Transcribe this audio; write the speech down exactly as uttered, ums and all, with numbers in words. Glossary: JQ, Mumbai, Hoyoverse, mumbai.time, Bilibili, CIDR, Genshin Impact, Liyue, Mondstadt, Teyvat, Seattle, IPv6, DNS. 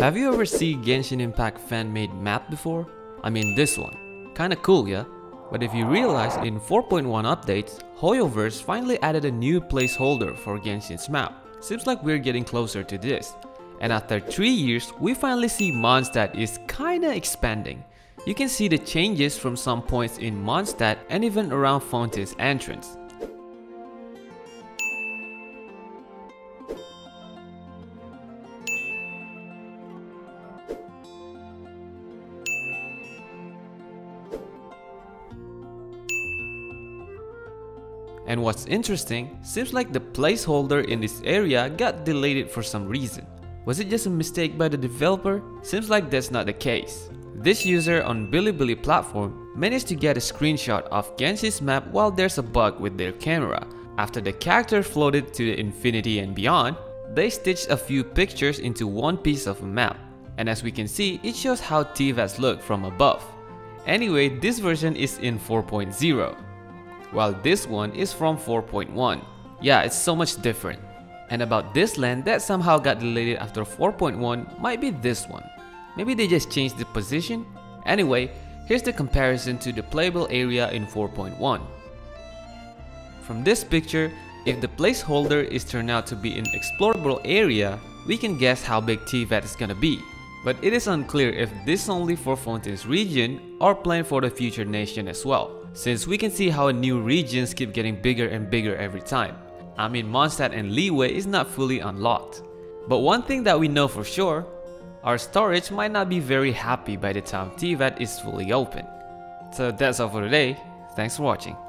Have you ever seen Genshin Impact fan-made map before? I mean this one. Kinda cool, yeah? But if you realize, in four point one updates, Hoyoverse finally added a new placeholder for Genshin's map. Seems like we're getting closer to this. And after three years, we finally see Mondstadt is kinda expanding. You can see the changes from some points in Mondstadt and even around Fountain's entrance. And what's interesting, seems like the placeholder in this area got deleted for some reason. Was it just a mistake by the developer? Seems like that's not the case. This user on Bilibili platform managed to get a screenshot of Genshin's map while there's a bug with their camera. After the character floated to the infinity and beyond, they stitched a few pictures into one piece of a map. And as we can see, it shows how Teyvat look from above. Anyway, this version is in four point zero. While this one is from four point one. Yeah, it's so much different. And about this land that somehow got deleted after four point one might be this one. Maybe they just changed the position? Anyway, here's the comparison to the playable area in four point one. From this picture, if the placeholder is turned out to be an explorable area, we can guess how big Teyvat is gonna be. But it is unclear if this is only for Fountain's region or planned for the future nation as well, since we can see how new regions keep getting bigger and bigger every time. I mean, Mondstadt and Liyue is not fully unlocked. But one thing that we know for sure, our storage might not be very happy by the time Teyvat is fully open. So that's all for today. Thanks for watching.